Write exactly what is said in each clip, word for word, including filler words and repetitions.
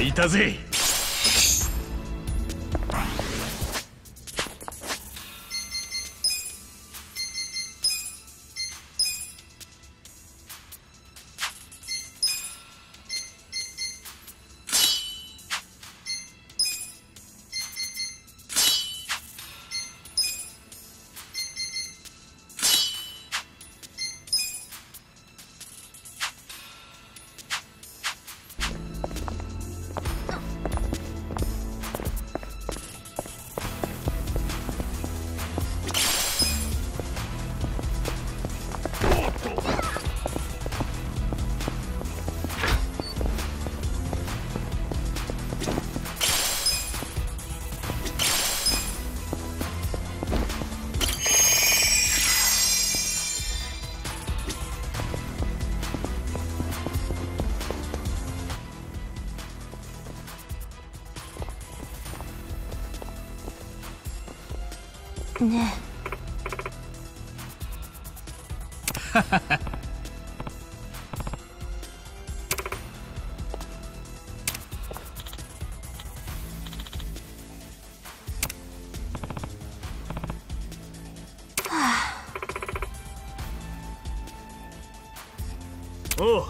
いたぜ。ねえ。おう。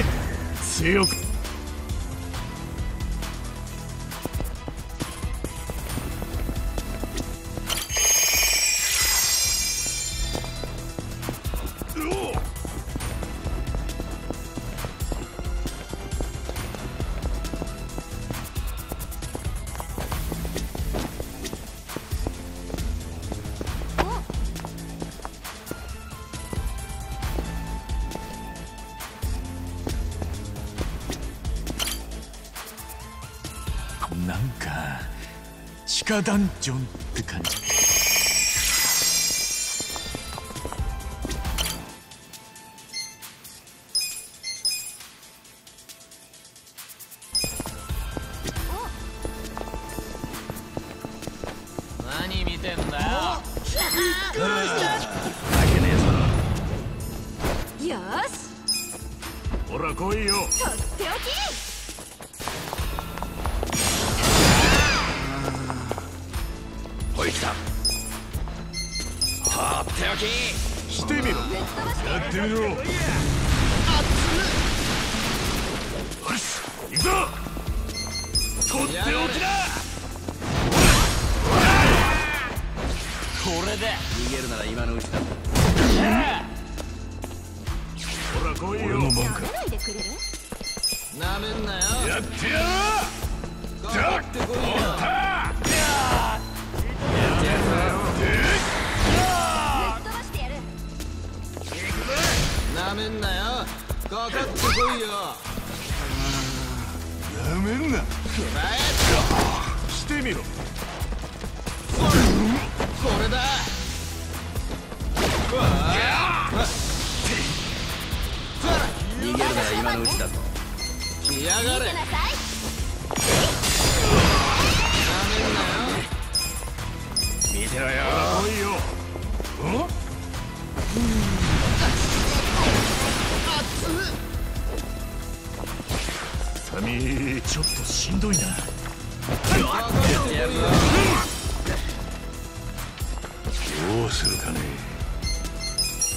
強くダンジョンって感じ。何見てんだよ。負けねえぞ。よし。ほら来いよ。とっておき。してみろ。やってみろ。あっつ。よし、行くぞ。とっておきだ。これで逃げるなら今のうちだ。ほら来いよ。俺の番か。なめんなよ。やってやろう。じゃあ、おった。なめんなよ。かかってこいよ。なめんな。くらえとしてみろ。これだ。は今のうちだぞ。来やがれ。なめんなよ。見てろよ。来いよ。うん。熱っ。サミ、ちょっとしんどいな。どうするかね。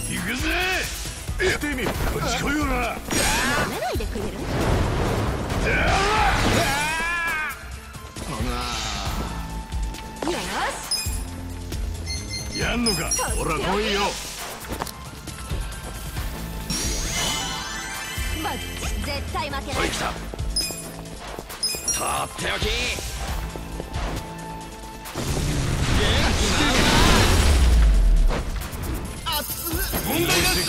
行くぜ。行ってみる。こっち来いよな。やめないでくれる？よし。やんのか。ほら来いよ。バッチ絶対負けない。はい、来た。とっておき。問題だった。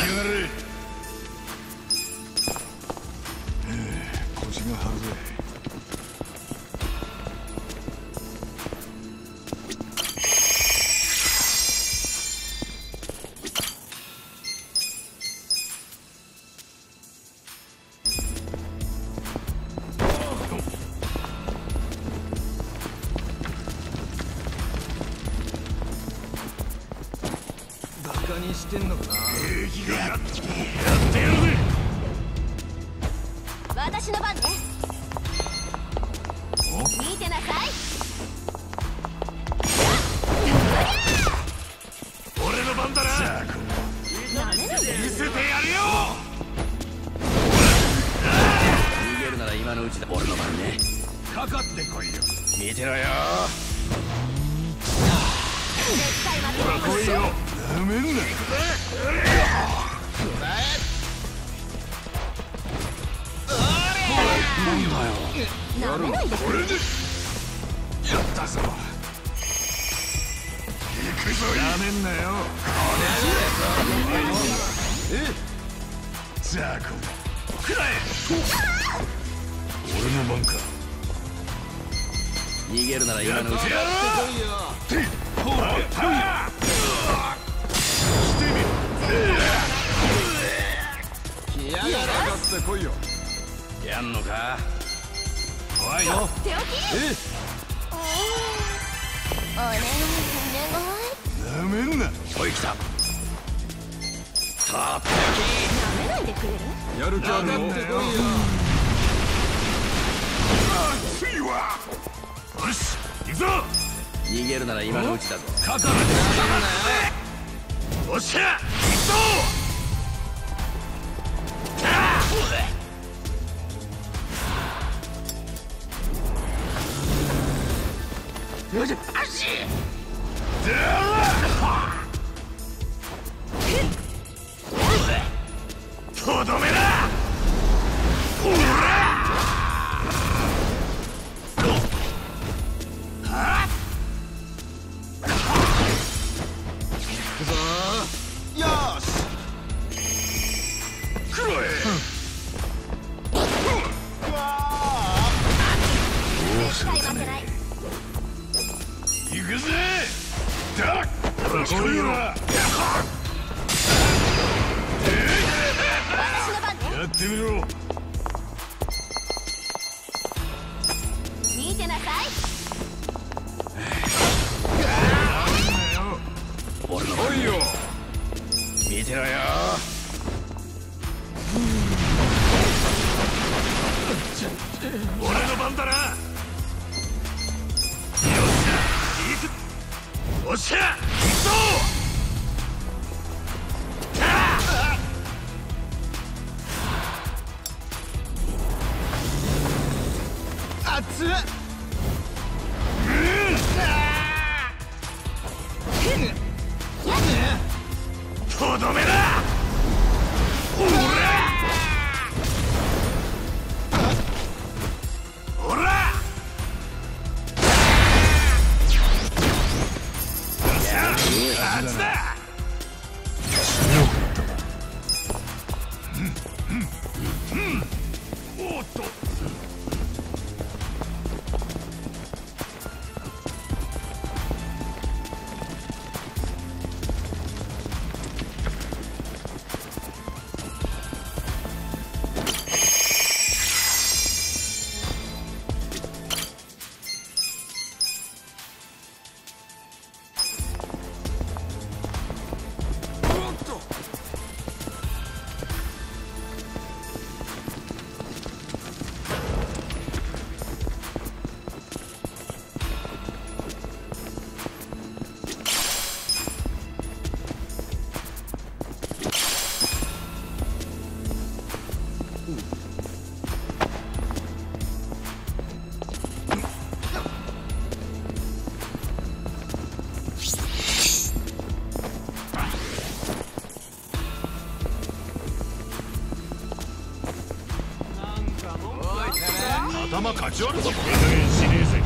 頭かち割るぞ。手加減しね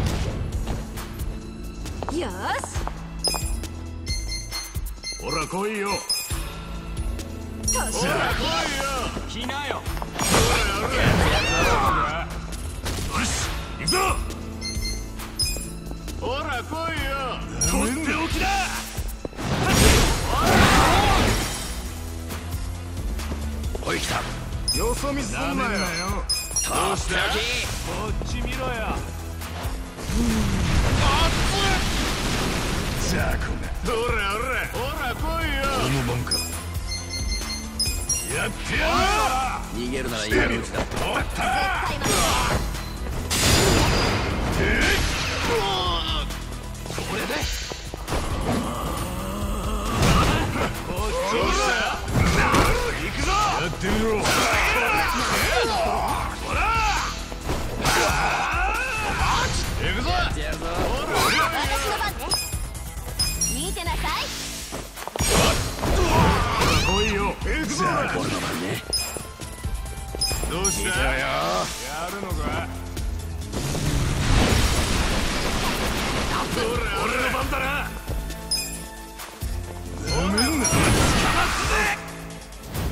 えぜ。よし。ほら来いよ。ほら来いよ。来なよ。よし、行くぞ。ほら来いよ。とっておきだ。 おい来た。よそ見すんなよ。どうした？こっち見ろよ。熱い。じゃあこんな。ほらほらほら来いよ。このもんか。やってやる。逃げるなら今のうちだ。おった。えっ？これで。こっちだ。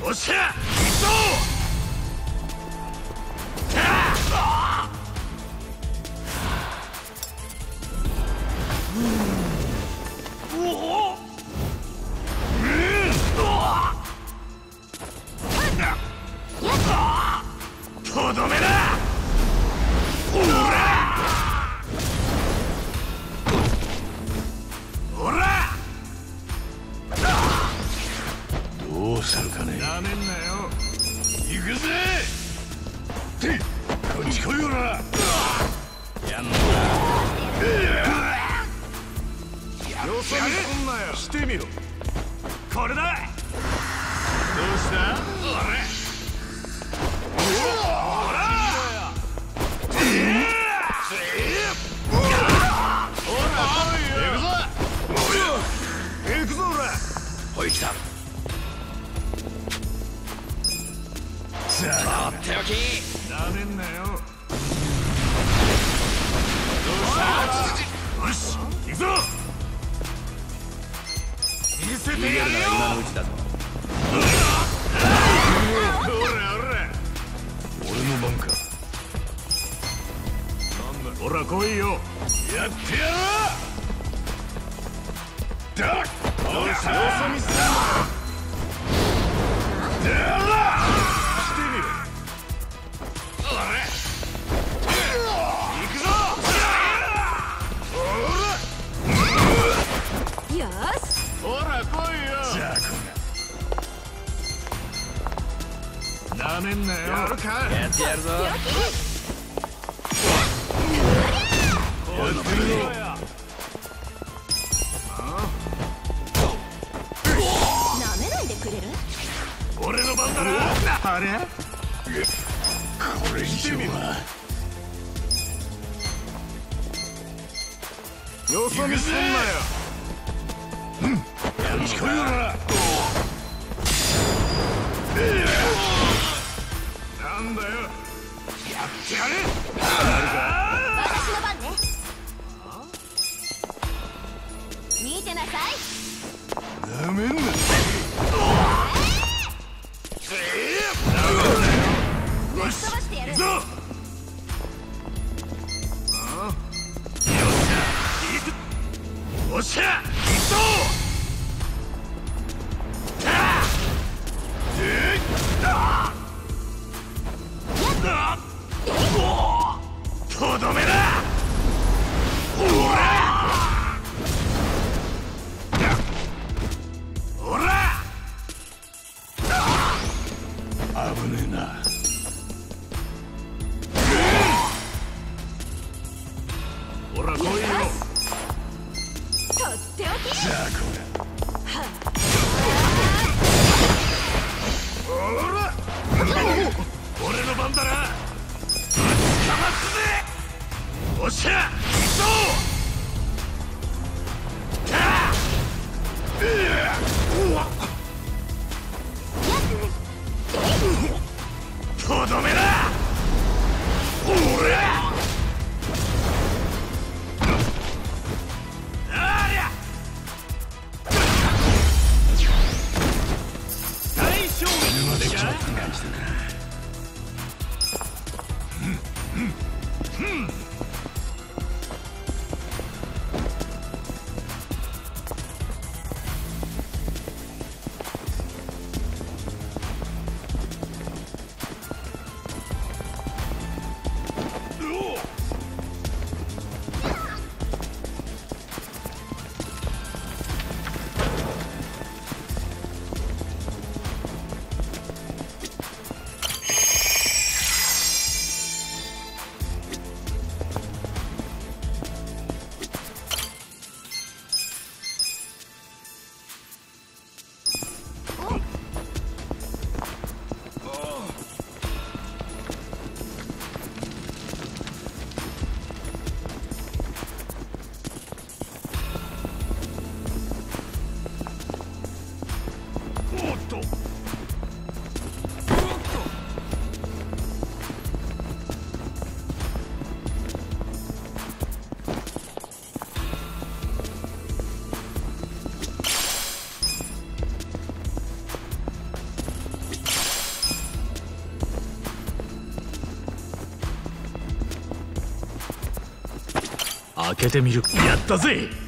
おっしゃ！ Oh! 感じだな。うんうんうん。 開けてみる。やったぜ。